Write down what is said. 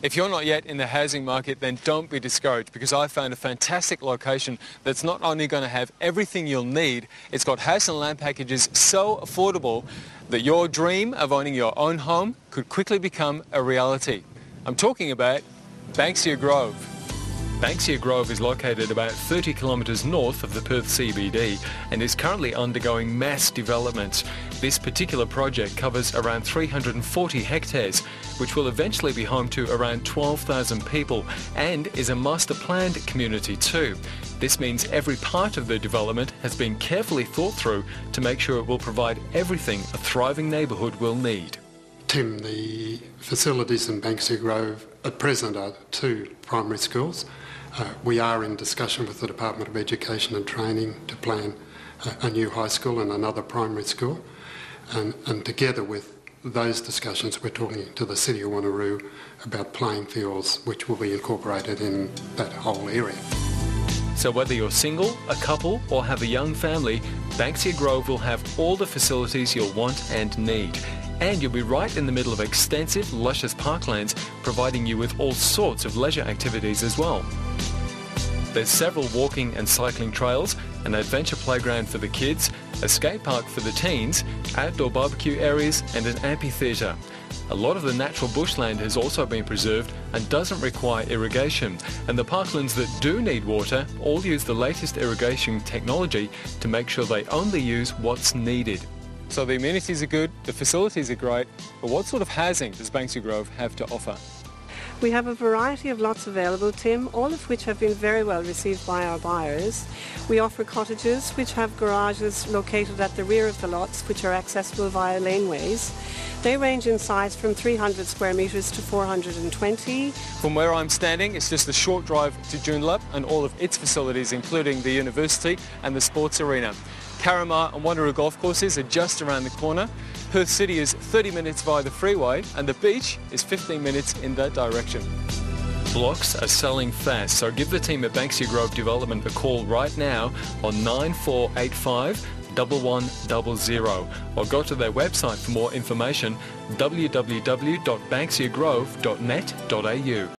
If you're not yet in the housing market, then don't be discouraged, because I found a fantastic location that's not only going to have everything you'll need, it's got house and land packages so affordable that your dream of owning your own home could quickly become a reality. I'm talking about Banksia Grove. Banksia Grove is located about 30 kilometres north of the Perth CBD and is currently undergoing mass developments. This particular project covers around 340 hectares, which will eventually be home to around 12,000 people and is a master planned community too. This means every part of the development has been carefully thought through to make sure it will provide everything a thriving neighbourhood will need. Tim, the facilities in Banksia Grove at present are 2 primary schools. We are in discussion with the Department of Education and Training to plan a new high school and another primary school. And together with those discussions, we're talking to the City of Wanneroo about playing fields, which will be incorporated in that whole area. So whether you're single, a couple or have a young family, Banksia Grove will have all the facilities you'll want and need. And you'll be right in the middle of extensive, luscious parklands, providing you with all sorts of leisure activities as well. There's several walking and cycling trails, an adventure playground for the kids, a skate park for the teens, outdoor barbecue areas and an amphitheatre. A lot of the natural bushland has also been preserved and doesn't require irrigation, and the parklands that do need water all use the latest irrigation technology to make sure they only use what's needed. So the amenities are good, the facilities are great, but what sort of housing does Banksia Grove have to offer? We have a variety of lots available, Tim, all of which have been very well received by our buyers. We offer cottages which have garages located at the rear of the lots, which are accessible via laneways. They range in size from 300 square metres to 420. From where I'm standing, it's just a short drive to Joondalup and all of its facilities, including the university and the sports arena. Carama and Wanderer Golf Courses are just around the corner. Perth City is 30 minutes via the freeway and the beach is 15 minutes in that direction. Blocks are selling fast, so give the team at Banksia Grove Development a call right now on 9485 1100 or go to their website for more information, www.banksiagrove.net.au.